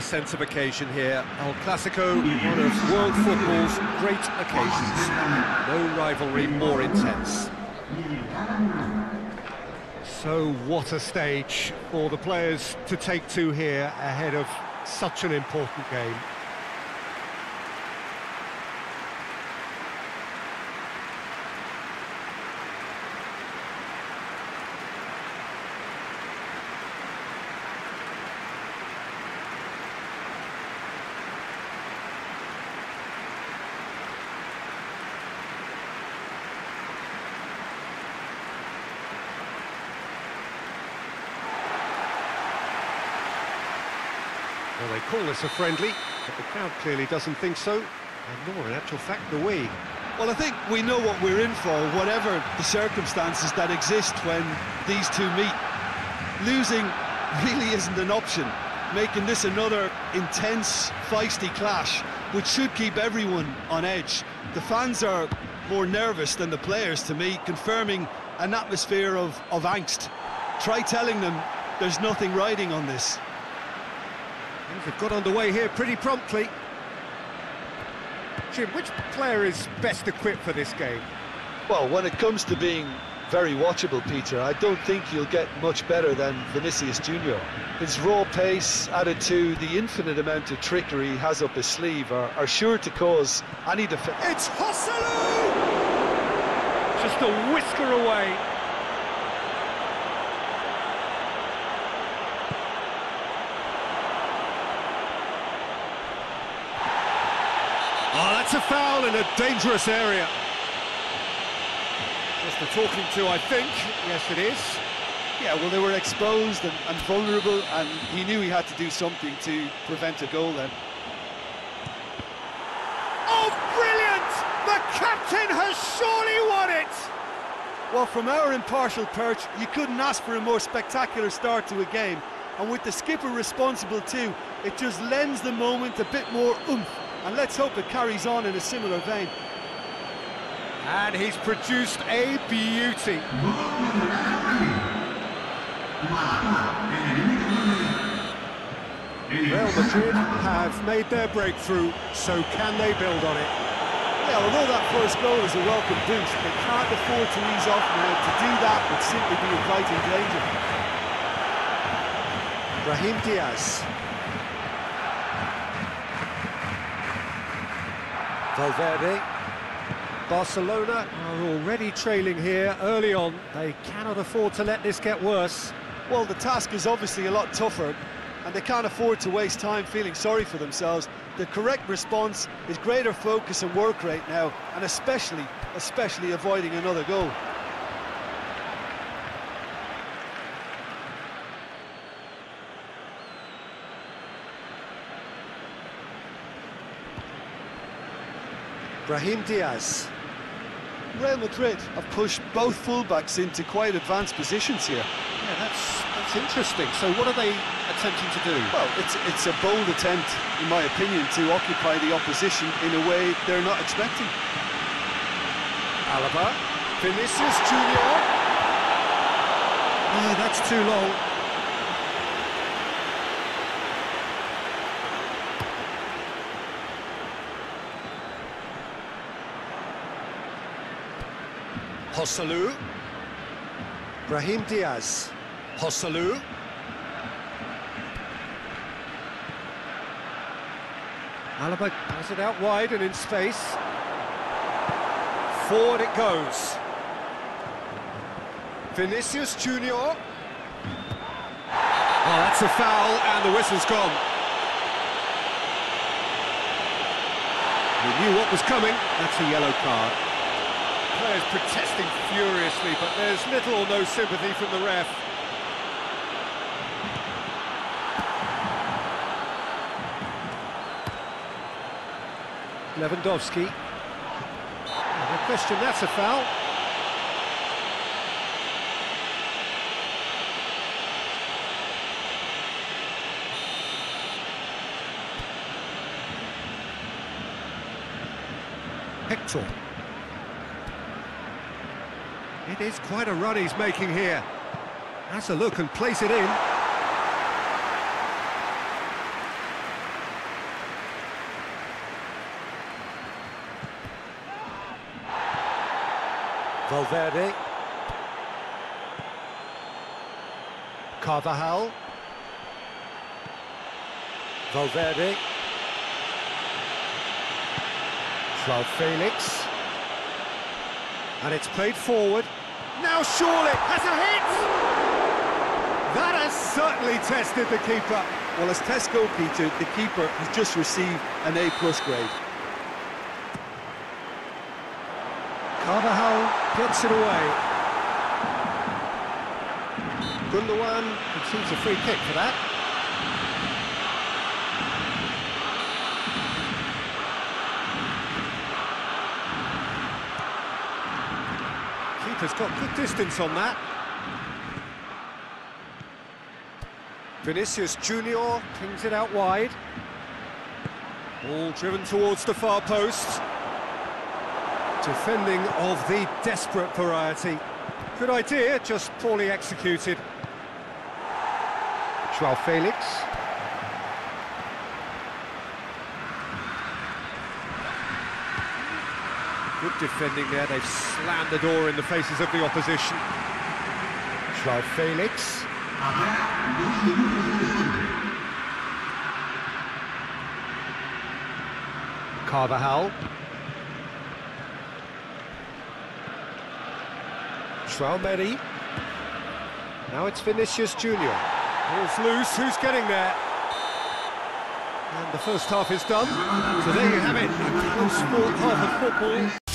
a sense of occasion here. El Clásico, one of world football's great occasions. No rivalry more intense. So what a stage for the players to take to here ahead of such an important game. Well, they call this a friendly, but the crowd clearly doesn't think so, and nor in actual fact do we. Well, I think we know what we're in for, whatever the circumstances that exist when these two meet. Losing really isn't an option, making this another intense, feisty clash, which should keep everyone on edge. The fans are more nervous than the players, to me, confirming an atmosphere of angst. Try telling them there's nothing riding on this. They've got underway here pretty promptly. Jim, which player is best equipped for this game? Well, when it comes to being very watchable, Peter, I don't think you'll get much better than Vinicius Junior. His raw pace added to the infinite amount of trickery he has up his sleeve are sure to cause any defense. It's Joselu! Just a whisker away. Oh, that's a foul in a dangerous area. Just the talking to, I think. Yes, it is. Yeah, well, they were exposed and vulnerable, and he knew he had to do something to prevent a goal then. Oh, brilliant! The captain has surely won it! Well, from our impartial perch, you couldn't ask for a more spectacular start to a game. And with the skipper responsible too, it just lends the moment a bit more oomph. And let's hope it carries on in a similar vein. And he's produced a beauty. Real Madrid have made their breakthrough, so can they build on it? Yeah, although that first goal is a welcome boost, they can't afford to ease off now. To do that would simply be inviting danger. Brahim Díaz. Valverde, Barcelona are already trailing here early on. They cannot afford to let this get worse. Well, the task is obviously a lot tougher, and they can't afford to waste time feeling sorry for themselves. The correct response is greater focus and work rate now, and especially avoiding another goal. Brahim Díaz. Real Madrid have pushed both fullbacks into quite advanced positions here. Yeah, that's interesting. So what are they attempting to do? Well, it's a bold attempt, in my opinion, to occupy the opposition in a way they're not expecting. Alaba, Vinicius Junior. Oh, that's too long. Joselu, Brahim Díaz, Joselu. Alaba has it out wide and in space. Forward it goes. Vinicius Junior. Oh, that's a foul, and the whistle's gone. We knew what was coming. That's a yellow card. Players protesting furiously, but there's little or no sympathy from the ref. Lewandowski. No question, that's a foul. Hector. It is quite a run he's making here. Has a look and place it in. Valverde. Carvajal. Valverde. João Félix. And it's played forward. Now surely has a hit! That has certainly tested the keeper. Well, as test goalkeeper, the keeper has just received an A+ grade. Carvajal gets it away. Gundogan receives a free kick for that. Keeper's got good distance on that. Vinicius Junior pings it out wide. Ball driven towards the far post. Defending of the desperate variety. Good idea, just poorly executed. João Félix. Good defending there, they've slammed the door in the faces of the opposition. João Félix. Carvajal. Valverde. Now it's Vinicius Junior. Here's loose, who's getting there? And the first half is done. So there you have it, a close half of football.